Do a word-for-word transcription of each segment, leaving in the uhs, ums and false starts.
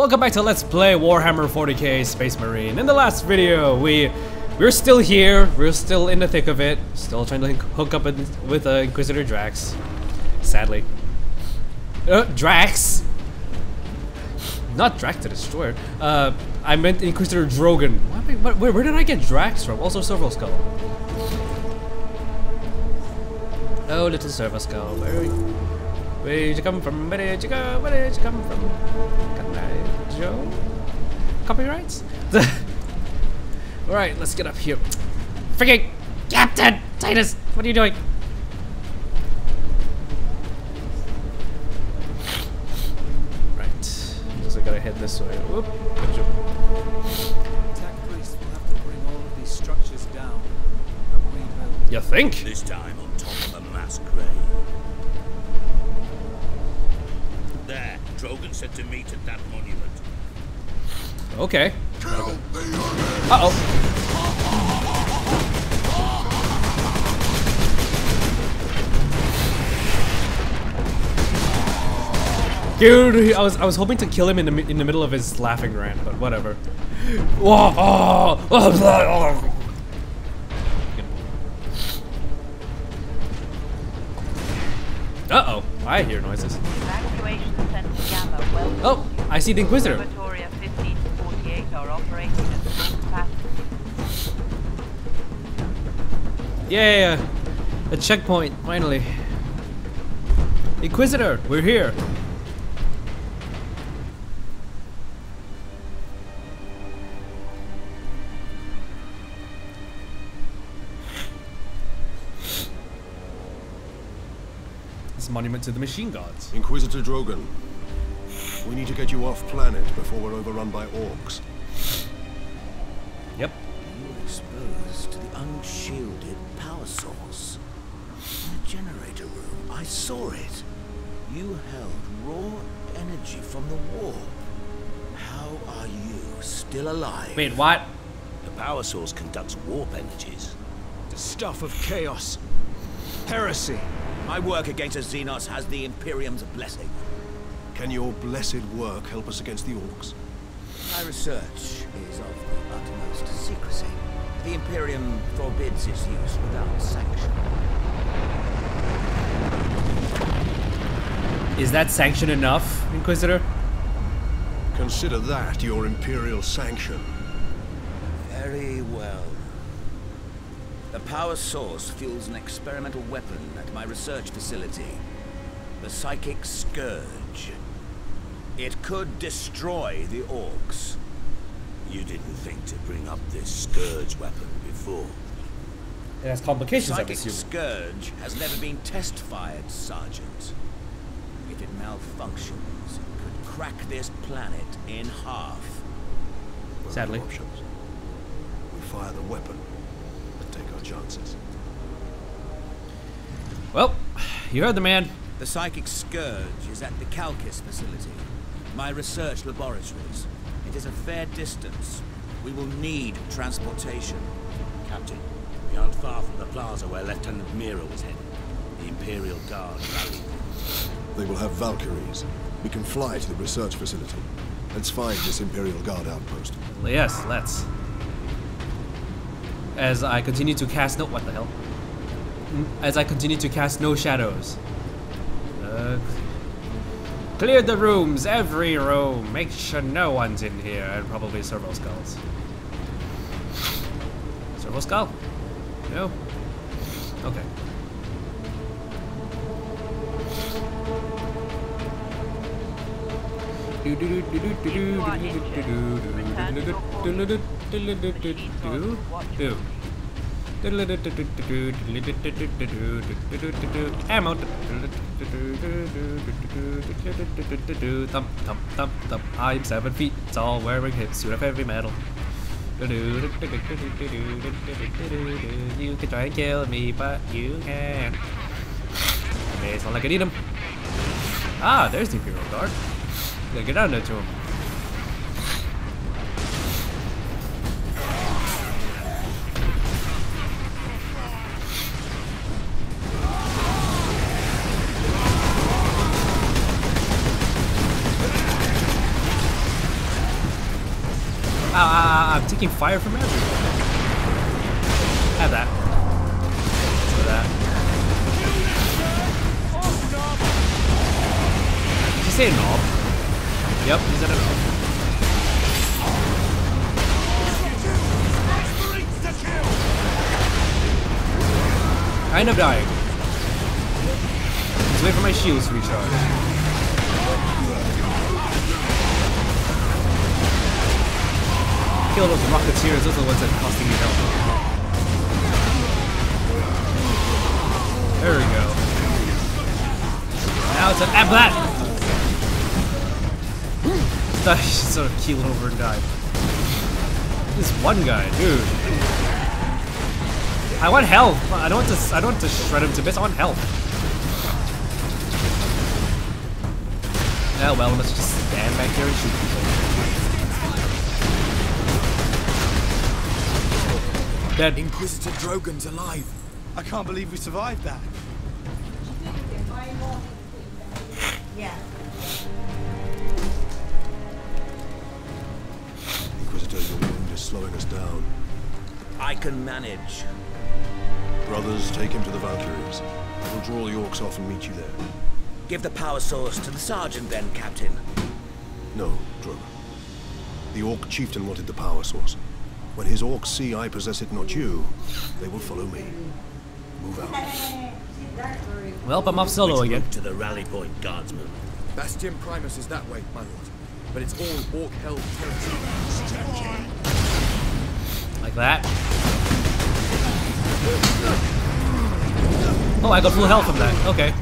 Welcome back to Let's Play Warhammer forty K Space Marine. In the last video, we we're still here, we're still in the thick of it, still trying to hook up with uh, Inquisitor Drax. Sadly, uh, Drax, not Drax the Destroyer. Uh, I meant Inquisitor Drogan. What, where, where did I get Drax from? Also, Servoskull. Oh, little Servoskull, where are you? Where did you come from? Where did you go? Where did you come from? Can I, Joe? Copyrights? Alright, let's get up here. Freaking Captain Titus! What are you doing? Right. Looks like I gotta head this way. Whoop. Good job. Attack priests will have to bring all of these structures down. You think? This time on top of the mass grave. There, Drogan said to meet at that monument. Okay. Uh-oh. Dude, I was I was hoping to kill him in the in the middle of his laughing rant, but whatever. Whoa! Oh, oh, oh. Uh-oh, I hear noises. Oh, I see the Inquisitor. Yeah, yeah, a checkpoint, finally. Inquisitor, we're here. This monument to the machine gods. Inquisitor Drogan. We need to get you off planet before we're overrun by orcs. Yep. You're exposed to the unshielded power source. In the generator room, I saw it. You held raw energy from the war. How are you still alive? Wait, what? The power source conducts warp energies. The stuff of chaos. Heresy. My work against Xenos has the Imperium's blessing. Can your blessed work help us against the orcs? My research is of the utmost secrecy. The Imperium forbids its use without sanction. Is that sanction enough, Inquisitor? Consider that your Imperial sanction. Very well. The power source fuels an experimental weapon at my research facility. The Psychic Scourge. It could destroy the orcs. You didn't think to bring up this Scourge weapon before. It has complications, I assume. Psychic Scourge has never been test-fired, Sergeant. If it malfunctions, it could crack this planet in half. Sadly. We fire the weapon, but take our chances. Well, you heard the man. The Psychic Scourge is at the Calkis facility, my research laboratories. It is a fair distance. We will need transportation. Captain, we aren't far from the plaza where Lieutenant Mira was headed. The Imperial Guard rallied. They will have Valkyries. We can fly to the research facility. Let's find this Imperial Guard outpost. Yes, let's. As I continue to cast no... What the hell? As I continue to cast no shadows. Uh, clear the rooms, every room. Make sure no one's in here, and probably Servoskulls. Servoskull? No. Okay. Ammo. Thump, thump, thump, thump. I'm seven feet tall, wearing hip suit of heavy metal. You can try and kill me, but you can't. Okay, it's not like I need him. Ah, there's the Imperial Guard. Gotta get down there to him. ah, I'm taking fire from everyone. Have that. So that. Did you say a knob? Yep, he's at a knob. I end up dying. Just wait for my shields to recharge. Kill those rocketeers, those are the ones that are costing me health. There we go. Now it's an ablat! I thought I should sort of keel over and die. This one guy, dude. I want health. I don't want to I don't want to shred him to bits, I want health. Oh well, let's just stand back here and shoot people. Dead. Inquisitor Drogan's alive. I can't believe we survived that. Yeah. Inquisitor, your wound is slowing us down. I can manage. Brothers, take him to the Valkyries. I will draw the orcs off and meet you there. Give the power source to the sergeant then, Captain. No, Drogan. The orc chieftain wanted the power source. When his orcs see I possess it, not you, they will follow me. Move out. Well, I'm off solo again. To the rally point, guardsman. Bastion Primus is that way, my lord. But it's all orc-held territory. Like that. Oh, I got full health from that. Okay.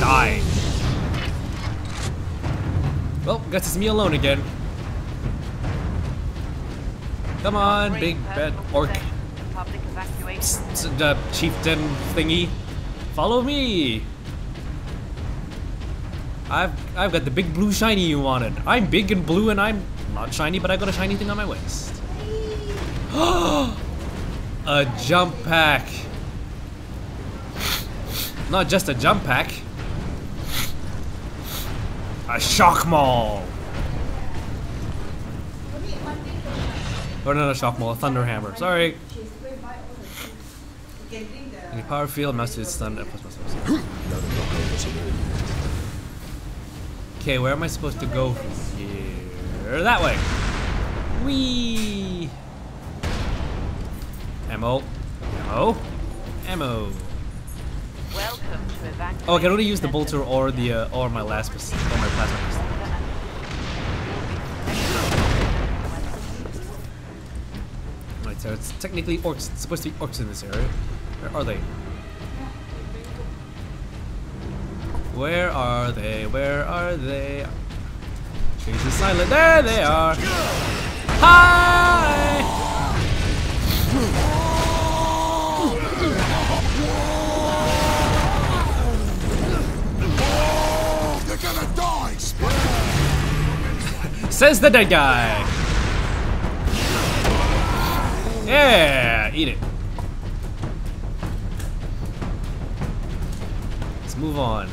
Die. Well, guess it's me alone again. Come on, big bad orc. The chieftain thingy. Follow me. I've I've got the big blue shiny you wanted. I'm big and blue and I'm not shiny, but I got a shiny thing on my waist. A jump pack. Not just a jump pack. A shock maul! Or not a shock maul, a thunder hammer. Sorry! Any power field, mastered thunder. Okay, where am I supposed to go from here? That way! Whee! Ammo. Ammo. Ammo. Oh, I can only use the bolter or the uh, or my last pistol, or my plasma pistol. Right, so it's technically orcs. It's supposed to be orcs in this area. Where are they? Where are they? Where are they? Trees is silent. There they are. Hi. Gonna die, says the dead guy. Yeah, eat it. Let's move on.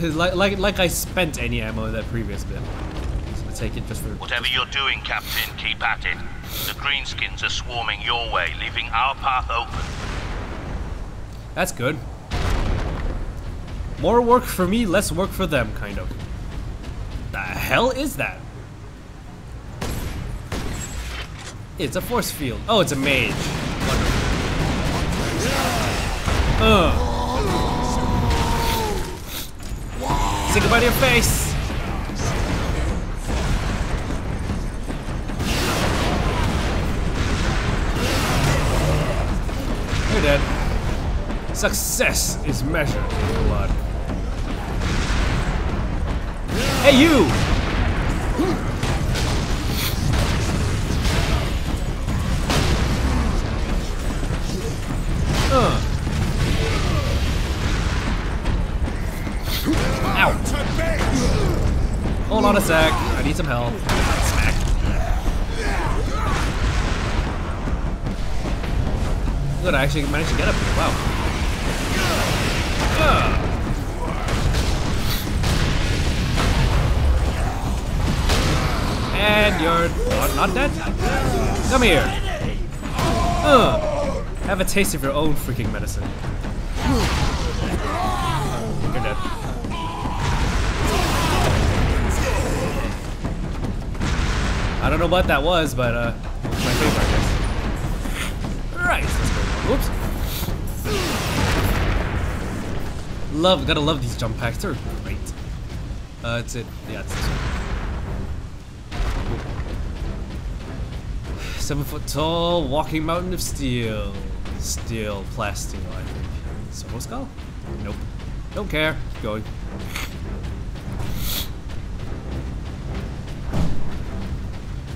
Like, like, like I spent any ammo that previous bit. So I take it just for whatever you're doing, Captain. Keep at it. The greenskins are swarming your way, leaving our path open. That's good. More work for me, less work for them, kind of. The hell is that? It's a force field. Oh, it's a mage. Wonderful. Ugh. Say goodbye to your face! You're dead. Success is measured in blood. Hey, you! Uh. Ow! Hold on a sec. I need some help. Smack. Good, I actually managed to get up here. Wow. Uh. You're not, not dead? Come here. Ugh. Have a taste of your own freaking medicine. You're dead. I don't know what that was, but uh, my favorite, I guess. Right, let's go. Whoops. Love, gotta love these jump packs. They're great. Uh, it's it. Yeah, it's this one. Cool. Seven foot tall, walking mountain of steel. Steel, plastic, I think. Servoskull? Nope. Don't care. Keep going.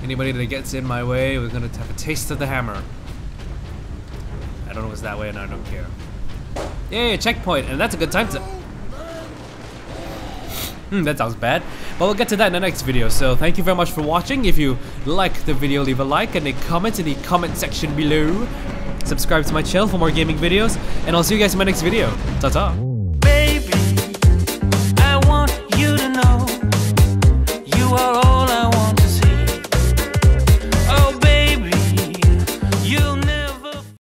Anybody that gets in my way, we're gonna have a taste of the hammer. I don't know what's that way and I don't care. Yay, checkpoint, and that's a good time to... Hmm, that sounds bad. But we'll get to that in the next video, so thank you very much for watching. If you like the video, leave a like and a comment in the comment section below. Subscribe to my channel for more gaming videos, and I'll see you guys in my next video. Ta-ta!